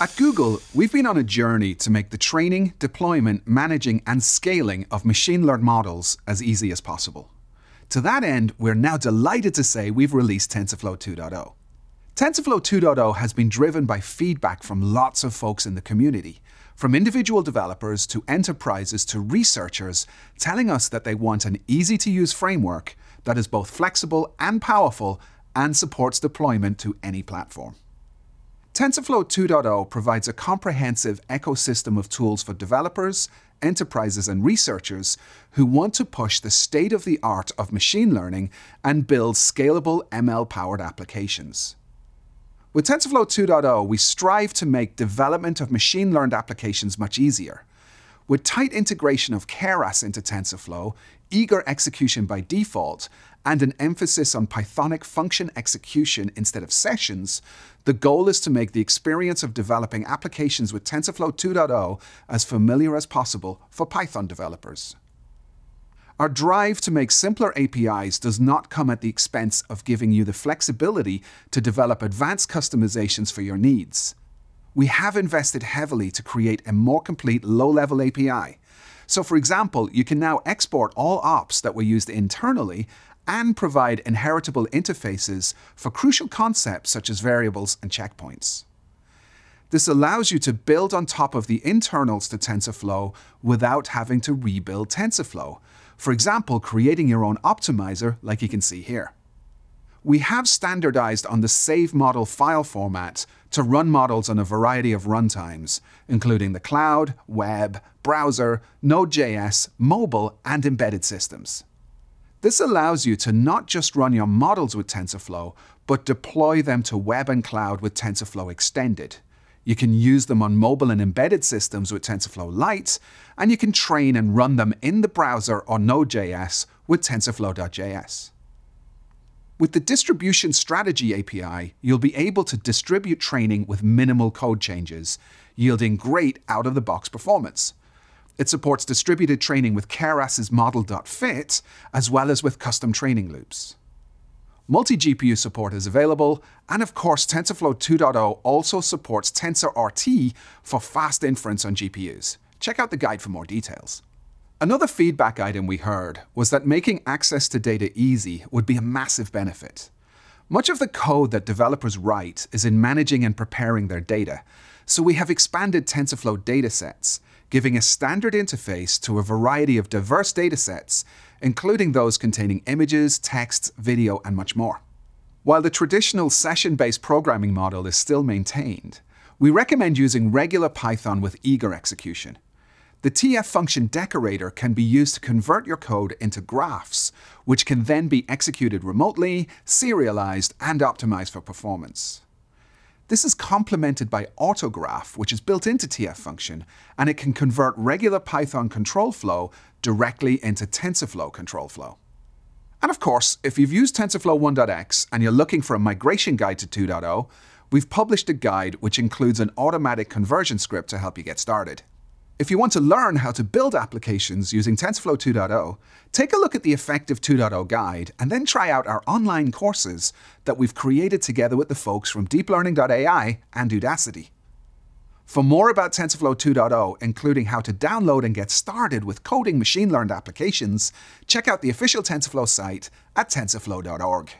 At Google, we've been on a journey to make the training, deployment, managing, and scaling of machine-learned models as easy as possible. To that end, we're now delighted to say we've released TensorFlow 2.0. TensorFlow 2.0 has been driven by feedback from lots of folks in the community, from individual developers to enterprises to researchers telling us that they want an easy-to-use framework that is both flexible and powerful and supports deployment to any platform. TensorFlow 2.0 provides a comprehensive ecosystem of tools for developers, enterprises, and researchers who want to push the state-of-the-art of machine learning and build scalable ML-powered applications. With TensorFlow 2.0, we strive to make development of machine-learned applications much easier. With tight integration of Keras into TensorFlow, eager execution by default, and an emphasis on Pythonic function execution instead of sessions, the goal is to make the experience of developing applications with TensorFlow 2.0 as familiar as possible for Python developers. Our drive to make simpler APIs does not come at the expense of giving you the flexibility to develop advanced customizations for your needs. We have invested heavily to create a more complete low-level API. So, for example, you can now export all ops that were used internally and provide inheritable interfaces for crucial concepts such as variables and checkpoints. This allows you to build on top of the internals to TensorFlow without having to rebuild TensorFlow. For example, creating your own optimizer, like you can see here. We have standardized on the save model file format to run models on a variety of runtimes, including the cloud, web, browser, Node.js, mobile, and embedded systems. This allows you to not just run your models with TensorFlow, but deploy them to web and cloud with TensorFlow Extended. You can use them on mobile and embedded systems with TensorFlow Lite, and you can train and run them in the browser or Node.js with TensorFlow.js. With the Distribution Strategy API, you'll be able to distribute training with minimal code changes, yielding great out-of-the-box performance. It supports distributed training with Keras's model.fit, as well as with custom training loops. Multi-GPU support is available, and of course TensorFlow 2.0 also supports TensorRT for fast inference on GPUs. Check out the guide for more details. Another feedback item we heard was that making access to data easy would be a massive benefit. Much of the code that developers write is in managing and preparing their data, so we have expanded TensorFlow datasets, giving a standard interface to a variety of diverse datasets, including those containing images, text, video, and much more. While the traditional session-based programming model is still maintained, we recommend using regular Python with eager execution. The TF function decorator can be used to convert your code into graphs, which can then be executed remotely, serialized, and optimized for performance. This is complemented by Autograph, which is built into TF function, and it can convert regular Python control flow directly into TensorFlow control flow. And of course, if you've used TensorFlow 1.x and you're looking for a migration guide to 2.0, we've published a guide which includes an automatic conversion script to help you get started. If you want to learn how to build applications using TensorFlow 2.0, take a look at the Effective 2.0 guide and then try out our online courses that we've created together with the folks from deeplearning.ai and Udacity. For more about TensorFlow 2.0, including how to download and get started with coding machine-learned applications, check out the official TensorFlow site at tensorflow.org.